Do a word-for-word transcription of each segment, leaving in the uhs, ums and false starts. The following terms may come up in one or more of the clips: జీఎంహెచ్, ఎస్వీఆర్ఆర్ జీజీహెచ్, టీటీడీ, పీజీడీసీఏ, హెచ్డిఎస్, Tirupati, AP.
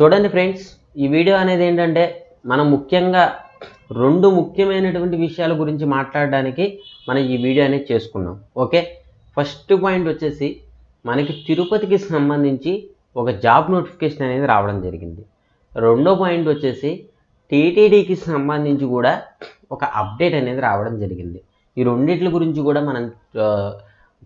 చూడండి ఫ్రెండ్స్, ఈ వీడియో అనేది ఏంటంటే మనం ముఖ్యంగా రెండు ముఖ్యమైనటువంటి విషయాల గురించి మాట్లాడడానికి మనం ఈ వీడియో అనేది చేసుకున్నాం. ఓకే, ఫస్ట్ పాయింట్ వచ్చేసి మనకి తిరుపతికి సంబంధించి ఒక జాబ్ నోటిఫికేషన్ అనేది రావడం జరిగింది. రెండో పాయింట్ వచ్చేసి టీటీడీకి సంబంధించి కూడా ఒక అప్డేట్ అనేది రావడం జరిగింది. ఈ రెండింటి గురించి కూడా మనం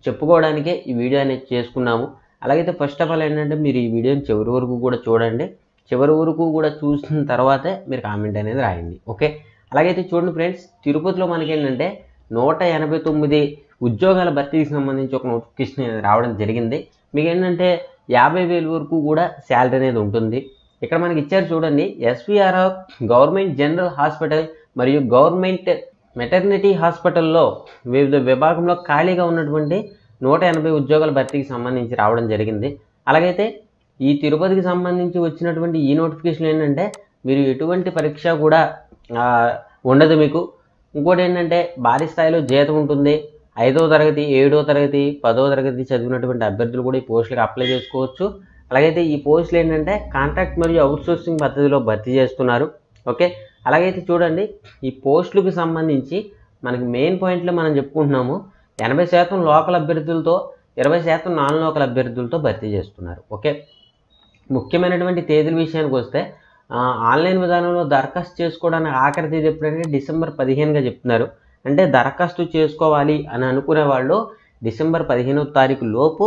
చెప్పుకోవడానికే ఈ వీడియో అనేది చేసుకున్నాము. అలాగైతే ఫస్ట్ ఆఫ్ ఆల్ ఏంటంటే మీరు ఈ వీడియోని చివరి వరకు కూడా చూడండి. చివరి వరకు కూడా చూసిన తర్వాతే మీరు కామెంట్ అనేది రాయండి. ఓకే, అలాగైతే చూడండి ఫ్రెండ్స్, తిరుపతిలో మనకేంటంటే నూట ఎనభై తొమ్మిది ఉద్యోగాల భర్తీకి సంబంధించి ఒక నోటిఫికేషన్ అనేది రావడం జరిగింది. మీకు ఏంటంటే యాభై వేల వరకు కూడా శాలరీ అనేది ఉంటుంది. ఇక్కడ మనకి ఇచ్చారు చూడండి, ఎస్వీఆర్ గవర్నమెంట్ జనరల్ హాస్పిటల్ మరియు గవర్నమెంట్ మెటర్నిటీ హాస్పిటల్లో వివిధ విభాగంలో ఖాళీగా ఉన్నటువంటి నూట ఎనభై ఉద్యోగాల భర్తీకి సంబంధించి రావడం జరిగింది. అలాగైతే ఈ తిరుపతికి సంబంధించి వచ్చినటువంటి ఈ నోటిఫికేషన్ ఏంటంటే మీరు ఎటువంటి పరీక్ష కూడా ఉండదు. మీకు ఇంకోటి ఏంటంటే భారీ స్థాయిలో జీతం ఉంటుంది. ఐదో తరగతి, ఏడో తరగతి, పదో తరగతి చదివినటువంటి అభ్యర్థులు కూడా ఈ పోస్టులకు అప్లై చేసుకోవచ్చు. అలాగైతే ఈ పోస్టులు ఏంటంటే కాంట్రాక్ట్ మరియు అవుట్సోర్సింగ్ పద్ధతిలో భర్తీ చేస్తున్నారు. ఓకే, అలాగైతే చూడండి, ఈ పోస్టులకు సంబంధించి మనకి మెయిన్ పాయింట్లో మనం చెప్పుకుంటున్నాము, ఎనభై శాతం లోకల్ అభ్యర్థులతో ఇరవై శాతం నాన్ లోకల్ అభ్యర్థులతో భర్తీ చేస్తున్నారు. ఓకే, ముఖ్యమైనటువంటి తేదీల విషయానికి వస్తే ఆన్లైన్ విధానంలో దరఖాస్తు చేసుకోవడానికి ఆఖరి తేదీ ఎప్పుడంటే డిసెంబర్ పదిహేనుగా చెప్తున్నారు. అంటే దరఖాస్తు చేసుకోవాలి అని అనుకునే వాళ్ళు డిసెంబర్ పదిహేనవ తారీఖు లోపు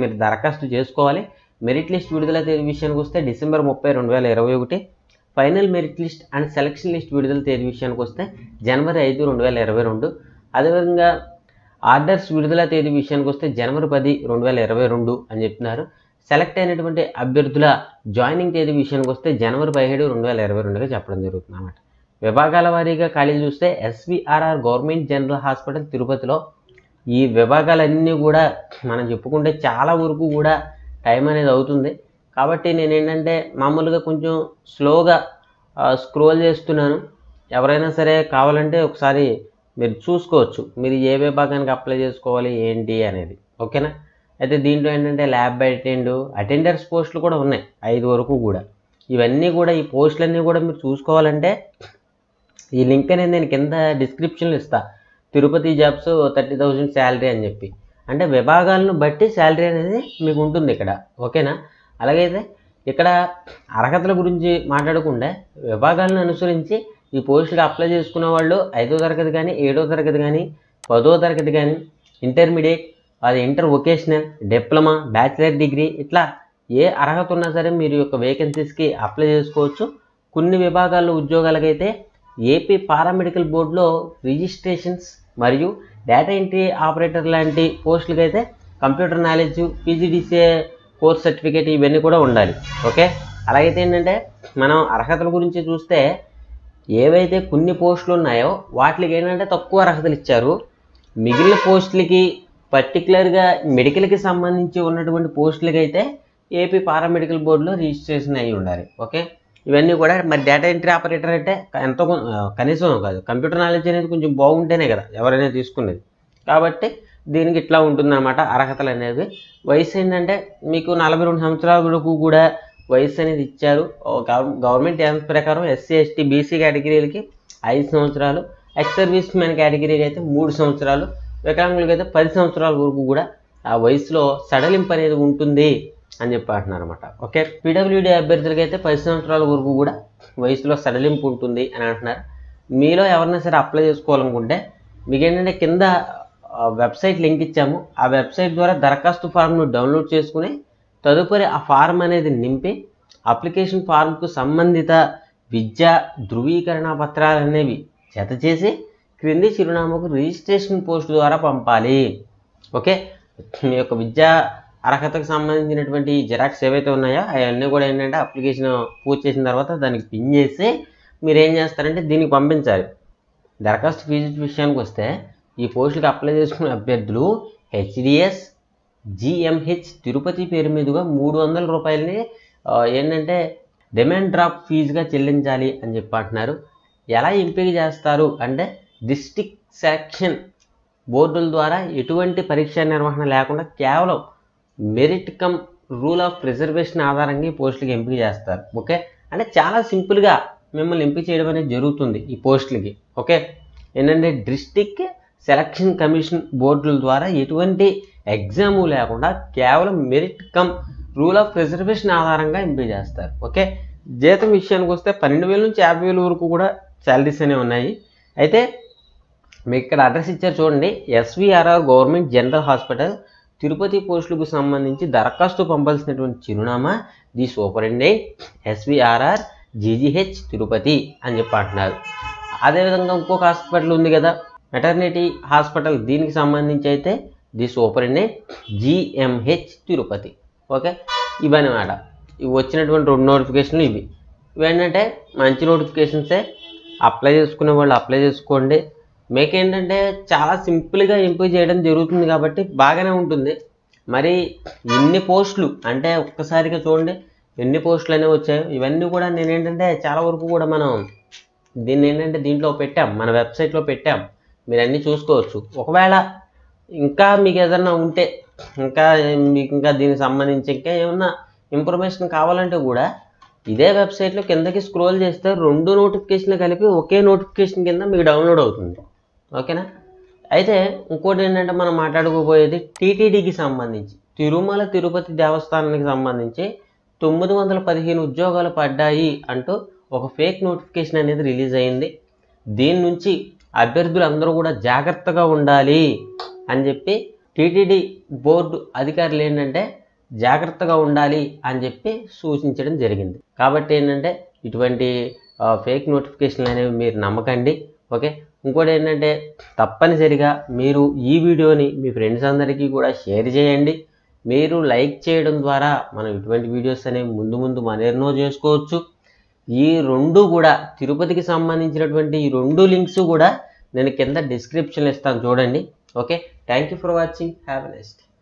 మీరు దరఖాస్తు చేసుకోవాలి. మెరిట్ లిస్ట్ విడుదల తేదీ విషయానికి వస్తే డిసెంబర్ ముప్పై రెండు వేల ఇరవై ఒకటి final merit list and selection list విడుదల తేదీ విషయానికి వస్తే జనవరి ఐదు రెండు వేల ఇరవై రెండు అదేవిధంగా ఆర్డర్స్ విడుదల తేదీ విషయానికి వస్తే జనవరి పది రెండు వేల ఇరవై రెండు అని చెప్తున్నారు. సెలెక్ట్ అయినటువంటి అభ్యర్థుల జాయినింగ్ తేదీ విషయానికి వస్తే జనవరి పదిహేడు రెండు వేల ఇరవై రెండుగా చెప్పడం జరుగుతుంది అన్నమాట. విభాగాల వారీగా ఖాళీలు చూస్తే ఎస్వీఆర్ఆర్ గవర్నమెంట్ జనరల్ హాస్పిటల్ తిరుపతిలో ఈ విభాగాలన్నీ కూడా మనం చెప్పుకుంటే చాలా వరకు కూడా టైం అనేది అవుతుంది. కాబట్టి నేను ఏంటంటే మామూలుగా కొంచెం స్లోగా స్క్రోల్ చేస్తున్నాను. ఎవరైనా సరే కావాలంటే ఒకసారి మీరు చూసుకోవచ్చు మీరు ఏ విభాగానికి అప్లై చేసుకోవాలి ఏంటి అనేది. ఓకేనా, అయితే దీంట్లో ఏంటంటే ల్యాబ్ అటెండ్ అటెండర్స్ పోస్టులు కూడా ఉన్నాయి ఐదు వరకు కూడా. ఇవన్నీ కూడా ఈ పోస్టులన్నీ కూడా మీరు చూసుకోవాలంటే ఈ లింక్ అనేది నేను కింద డిస్క్రిప్షన్లో ఇస్తాను. Tirupati jobs thirty thousand salary అని చెప్పి అంటే విభాగాలను బట్టి శాలరీ అనేది మీకు ఉంటుంది ఇక్కడ. ఓకేనా, అలాగైతే ఇక్కడ అర్హతల గురించి మాట్లాడకుండా విభాగాలను అనుసరించి ఈ పోస్టులకు అప్లై చేసుకున్న వాళ్ళు ఐదో తరగతి కానీ, ఏడో తరగతి కానీ, పదో తరగతి కానీ, ఇంటర్మీడియట్, అది inter vocational, diploma, bachelor degree, ఇట్లా ఏ అర్హత ఉన్నా సరే మీరు యొక్క వేకెన్సీస్కి అప్లై చేసుకోవచ్చు. కొన్ని విభాగాల్లో ఉద్యోగాలకైతే ఏపీ పారామెడికల్ బోర్డులో రిజిస్ట్రేషన్స్ మరియు డేటా ఎంట్రీ ఆపరేటర్ లాంటి పోస్టులకైతే computer knowledge, పీజీడీసీఏ course certificate ఇవన్నీ కూడా ఉండాలి. ఓకే, అలాగైతే ఏంటంటే మనం అర్హతల గురించి చూస్తే ఏవైతే కొన్ని పోస్టులు ఉన్నాయో వాటికి ఏంటంటే తక్కువ అర్హతలు ఇచ్చారు. మిగిలిన పోస్టులకి పర్టికులర్గా మెడికల్కి సంబంధించి ఉన్నటువంటి పోస్టులకి అయితే ఏపీ పారామెడికల్ బోర్డులో రిజిస్ట్రేషన్ అయ్యి ఉండాలి. ఓకే, ఇవన్నీ కూడా మరి డేటా ఎంట్రీ ఆపరేటర్ అంటే ఎంతో కనీసం కాదు, కంప్యూటర్ నాలెడ్జ్ అనేది కొంచెం బాగుంటేనే కదా ఎవరైనా తీసుకునేది. కాబట్టి దీనికి ఇట్లా ఉంటుందన్నమాట అర్హతలు అనేది. వయసు ఏంటంటే మీకు నలభై రెండు సంవత్సరాల వరకు కూడా వయసు అనేది ఇచ్చారు. గవర్నమెంట్ యాన్స్ ప్రకారం ఎస్సీ, ఎస్టీ, బీసీ కేటగిరీలకి ఐదు సంవత్సరాలు, ఎక్స్ సర్వీస్ మ్యాన్ కేటగిరీకి అయితే మూడు సంవత్సరాలు, వికలాంగులకి అయితే పది సంవత్సరాల వరకు కూడా ఆ వయసులో సడలింపు అనేది ఉంటుంది అని చెప్పి అంటున్నారు అనమాట. ఓకే, పీడబ్ల్యూడీ అభ్యర్థులకి అయితే పది సంవత్సరాల వరకు కూడా వయసులో సడలింపు ఉంటుంది అని అంటున్నారు. మీలో ఎవరైనా సరే అప్లై చేసుకోవాలనుకుంటే మీకు ఏంటంటే కింద వెబ్సైట్ లింక్ ఇచ్చాము. ఆ వెబ్సైట్ ద్వారా దరఖాస్తు ఫామ్ను డౌన్లోడ్ చేసుకుని తదుపరి ఆ ఫారం అనేది నింపి అప్లికేషన్ ఫామ్కు సంబంధిత విద్యా ధృవీకరణ పత్రాలు అనేవి జత చేసి క్రింది చిరునామాకు రిజిస్ట్రేషన్ పోస్ట్ ద్వారా పంపాలి. ఓకే, మీ యొక్క విద్యా అర్హతకు సంబంధించినటువంటి జిరాక్స్ ఏవైతే ఉన్నాయో అవన్నీ కూడా ఏంటంటే అప్లికేషన్ పూర్తి చేసిన తర్వాత దానికి పిన్ చేసి మీరు ఏం చేస్తారంటే దీనికి పంపించాలి. దరఖాస్తు ఫీజు విషయానికి వస్తే ఈ పోస్టులకు అప్లై చేసుకునే అభ్యర్థులు హెచ్డిఎస్ జిఎంహెచ్ తిరుపతి పేరు మీదుగా మూడు వందల రూపాయలని ఏంటంటే డిమాండ్ డ్రాప్ ఫీజుగా చెల్లించాలి అని చెప్పి అంటున్నారు. ఎలా ఎంపిక చేస్తారు అంటే డిస్ట్రిక్ట్ సెలక్షన్ బోర్డుల ద్వారా ఎటువంటి పరీక్ష నిర్వహణ లేకుండా కేవలం merit cum rule of preservation ఆధారంగా ఈ పోస్టులకి ఎంపిక చేస్తారు. ఓకే, అంటే చాలా సింపుల్గా మిమ్మల్ని ఎంపిక చేయడం అనేది జరుగుతుంది ఈ పోస్టులకి. ఓకే, ఏంటంటే డిస్ట్రిక్ట్ సెలక్షన్ కమిషన్ బోర్డుల ద్వారా ఎటువంటి ఎగ్జాము లేకుండా కేవలం merit cum rule of preservation ఆధారంగా ఎంపిక చేస్తారు. ఓకే, జీతం విషయానికి వస్తే పన్నెండు వేల నుంచి యాభై వేల వరకు కూడా శాలరీస్ అనేవి ఉన్నాయి. అయితే మీకు ఇక్కడ అడ్రస్ ఇచ్చారు చూడండి, SVRR government general hospital Tirupati పోస్టులకు సంబంధించి దరఖాస్తు పంపాల్సినటువంటి చిరునామా the superintendent ఎస్వీఆర్ఆర్ జీజీహెచ్ Tirupati అని చెప్పి అంటున్నారు. అదేవిధంగా ఇంకొక హాస్పిటల్ ఉంది కదా మెటర్నిటీ హాస్పిటల్, దీనికి సంబంధించి అయితే the superintendent జీఎంహెచ్ Tirupati. Okay, ఇవన్నమాట ఇవి వచ్చినటువంటి రెండు నోటిఫికేషన్లు. ఇవి ఇవేంటంటే మంచి నోటిఫికేషన్సే, అప్లై చేసుకునే వాళ్ళు అప్లై చేసుకోండి. మీకేంటంటే చాలా సింపుల్గా ఎంపిక చేయడం జరుగుతుంది కాబట్టి బాగానే ఉంటుంది. మరి ఎన్ని పోస్టులు అంటే ఒక్కసారిగా చూడండి ఎన్ని పోస్టులు అనేవి వచ్చాయో. ఇవన్నీ కూడా నేనేంటంటే చాలా వరకు కూడా మనం దీన్ని ఏంటంటే దీంట్లో పెట్టాం, మన వెబ్సైట్లో పెట్టాం, మీరు అన్నీ చూసుకోవచ్చు. ఒకవేళ ఇంకా మీకు ఏదన్నా ఉంటే ఇంకా మీకు ఇంకా దీనికి సంబంధించి ఇంకా ఏమన్నా ఇన్ఫర్మేషన్ కావాలంటే కూడా ఇదే వెబ్సైట్లో కిందకి స్క్రోల్ చేస్తే రెండు నోటిఫికేషన్లు కలిపి ఒకే నోటిఫికేషన్ కింద మీకు డౌన్లోడ్ అవుతుంది. ఓకేనా? అయితే ఇంకోటి ఏంటంటే మనం మాట్లాడుకోబోయేది టీటీడీకి సంబంధించి, తిరుమల తిరుపతి దేవస్థానానికి సంబంధించి తొమ్మిది వందల పదిహేను ఉద్యోగాలు పడ్డాయి అంటూ ఒక ఫేక్ నోటిఫికేషన్ అనేది రిలీజ్ అయింది. దీని నుంచి అభ్యర్థులు అందరూ కూడా జాగ్రత్తగా ఉండాలి అని చెప్పి టీటీడీ బోర్డు అధికారులు ఏంటంటే జాగ్రత్తగా ఉండాలి అని చెప్పి సూచించడం జరిగింది. కాబట్టి ఏంటంటే ఇటువంటి ఫేక్ నోటిఫికేషన్లు అనేవి మీరు నమ్మకండి. ఓకే, ఇంకోటి ఏంటంటే తప్పనిసరిగా మీరు ఈ వీడియోని మీ ఫ్రెండ్స్ అందరికీ కూడా షేర్ చేయండి. మీరు లైక్ చేయడం ద్వారా మనం ఇటువంటి వీడియోస్ అనేవి ముందు ముందు మరెన్నో చేసుకోవచ్చు. ఈ రెండు కూడా తిరుపతికి సంబంధించినటువంటి ఈ రెండు లింక్స్ కూడా నేను కింద డిస్క్రిప్షన్లో ఇస్తాను చూడండి. Okay, thank you for watching. Have a nice day.